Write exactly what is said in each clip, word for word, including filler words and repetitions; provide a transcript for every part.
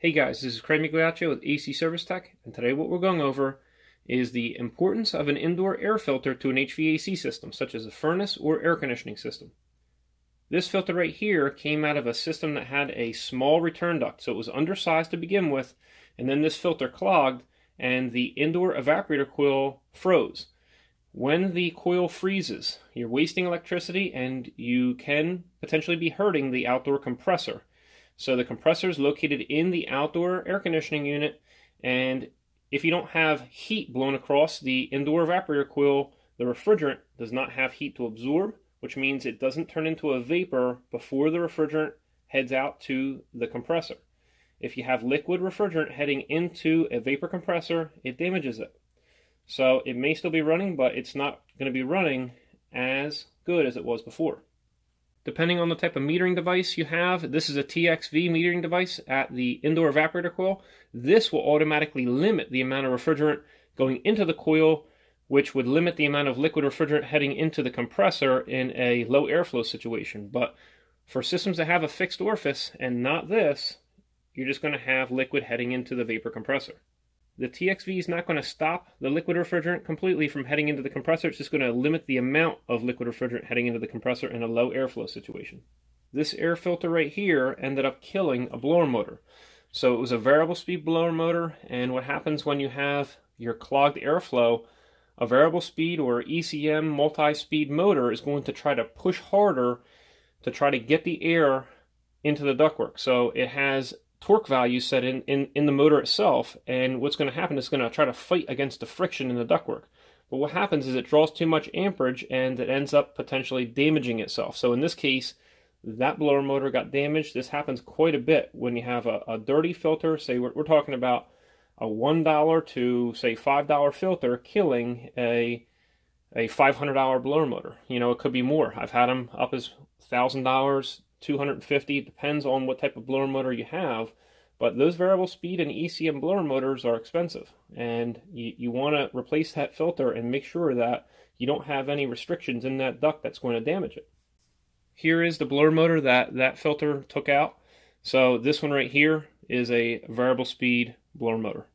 Hey guys, this is Craig Migliaccio with A C Service Tech, and today what we're going over is the importance of an indoor air filter to an H V A C system, such as a furnace or air conditioning system. This filter right here came out of a system that had a small return duct, so it was undersized to begin with, and then this filter clogged, and the indoor evaporator coil froze. When the coil freezes, you're wasting electricity, and you can potentially be hurting the outdoor compressor. So the compressor is located in the outdoor air conditioning unit, and if you don't have heat blown across the indoor evaporator coil, the refrigerant does not have heat to absorb, which means it doesn't turn into a vapor before the refrigerant heads out to the compressor. If you have liquid refrigerant heading into a vapor compressor, it damages it. So it may still be running, but it's not going to be running as good as it was before. Depending on the type of metering device you have, this is a T X V metering device at the indoor evaporator coil. This will automatically limit the amount of refrigerant going into the coil, which would limit the amount of liquid refrigerant heading into the compressor in a low airflow situation. But for systems that have a fixed orifice and not this, you're just going to have liquid heading into the vapor compressor. The T X V is not going to stop the liquid refrigerant completely from heading into the compressor. It's just going to limit the amount of liquid refrigerant heading into the compressor in a low airflow situation. This air filter right here ended up killing a blower motor. So it was a variable speed blower motor, and what happens when you have your clogged airflow, a variable speed or E C M multi-speed motor is going to try to push harder to try to get the air into the ductwork. So it has torque value set in, in, in the motor itself, and what's going to happen is it's going to try to fight against the friction in the ductwork. But what happens is it draws too much amperage and it ends up potentially damaging itself. So in this case, that blower motor got damaged. This happens quite a bit when you have a, a dirty filter. Say we're, we're talking about a one dollar to say five dollar filter killing a a five hundred dollar blower motor. You know, it could be more. I've had them up as one thousand dollars. two hundred fifty, depends on what type of blower motor you have, but those variable speed and E C M blower motors are expensive, and you, you want to replace that filter and make sure that you don't have any restrictions in that duct that's going to damage it. Here is the blower motor that that filter took out. So this one right here is a variable speed blower motor.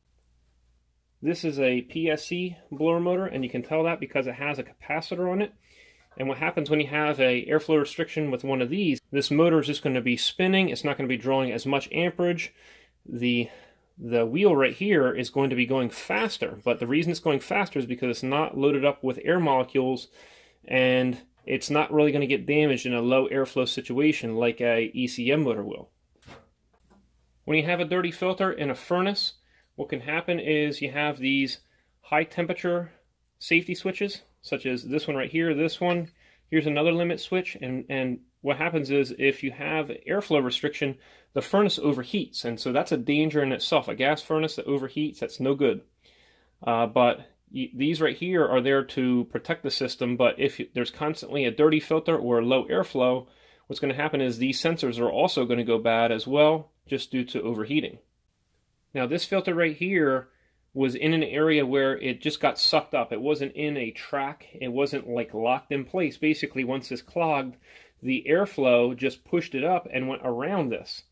This is a P S C blower motor, and you can tell that because it has a capacitor on it. And what happens when you have a airflow restriction with one of these, this motor is just going to be spinning. It's not going to be drawing as much amperage. The, the wheel right here is going to be going faster. But the reason it's going faster is because it's not loaded up with air molecules, and it's not really going to get damaged in a low airflow situation like a E C M motor will. When you have a dirty filter in a furnace, what can happen is you have these high temperature safety switches, such as this one right here, this one, here's another limit switch, and, and what happens is if you have airflow restriction, the furnace overheats, and so that's a danger in itself. A gas furnace that overheats, that's no good. Uh, but these right here are there to protect the system, but if there's constantly a dirty filter or low airflow, what's going to happen is these sensors are also going to go bad as well, just due to overheating. Now this filter right here was in an area where it just got sucked up. It wasn't in a track. It wasn't like locked in place. Basically, once this clogged, the airflow just pushed it up and went around this.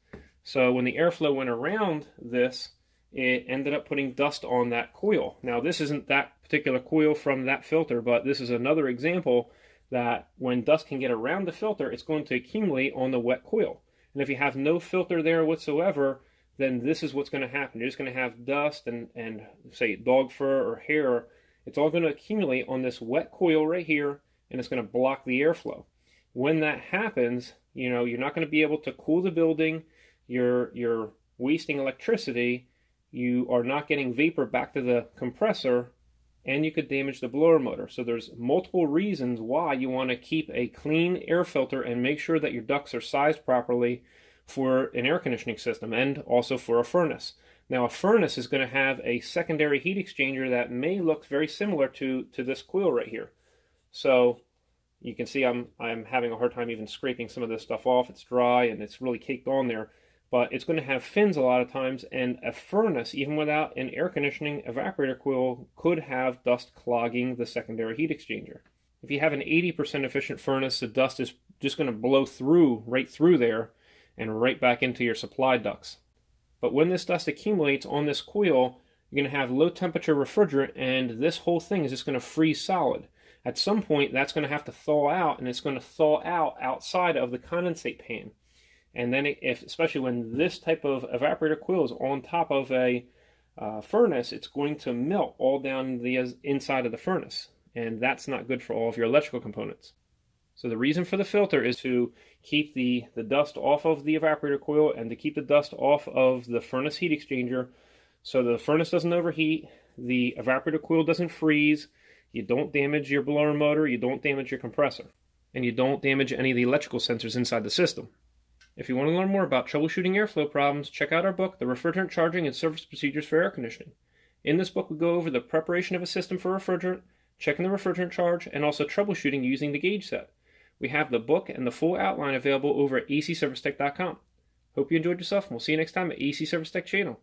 So when the airflow went around this, it ended up putting dust on that coil. Now, this isn't that particular coil from that filter, but this is another example that when dust can get around the filter, it's going to accumulate on the wet coil. And if you have no filter there whatsoever, then this is what's going to happen. You're just going to have dust and, and say dog fur or hair. It's all going to accumulate on this wet coil right here, and it's going to block the airflow. When that happens, you know, you're not going to be able to cool the building. You're, you're wasting electricity. You are not getting vapor back to the compressor, and you could damage the blower motor. So there's multiple reasons why you want to keep a clean air filter and make sure that your ducts are sized properly for an air conditioning system and also for a furnace. Now a furnace is going to have a secondary heat exchanger that may look very similar to, to this coil right here. So you can see I'm, I'm having a hard time even scraping some of this stuff off. It's dry and it's really caked on there. But it's going to have fins a lot of times, and a furnace, even without an air conditioning evaporator coil, could have dust clogging the secondary heat exchanger. If you have an eighty percent efficient furnace, the dust is just going to blow through, right through there, and right back into your supply ducts. But when this dust accumulates on this coil, you're going to have low temperature refrigerant, and this whole thing is just going to freeze solid. At some point, that's going to have to thaw out, and it's going to thaw out outside of the condensate pan. And then, if, especially when this type of evaporator coil is on top of a uh, furnace, it's going to melt all down the inside of the furnace. And that's not good for all of your electrical components. So the reason for the filter is to keep the, the dust off of the evaporator coil and to keep the dust off of the furnace heat exchanger, so the furnace doesn't overheat, the evaporator coil doesn't freeze, you don't damage your blower motor, you don't damage your compressor, and you don't damage any of the electrical sensors inside the system. If you want to learn more about troubleshooting airflow problems, check out our book, The Refrigerant Charging and Surface Procedures for Air Conditioning. In this book, we go over the preparation of a system for refrigerant, checking the refrigerant charge, and also troubleshooting using the gauge set. We have the book and the full outline available over at A C service tech dot com. Hope you enjoyed yourself, and we'll see you next time at A C Service Tech channel.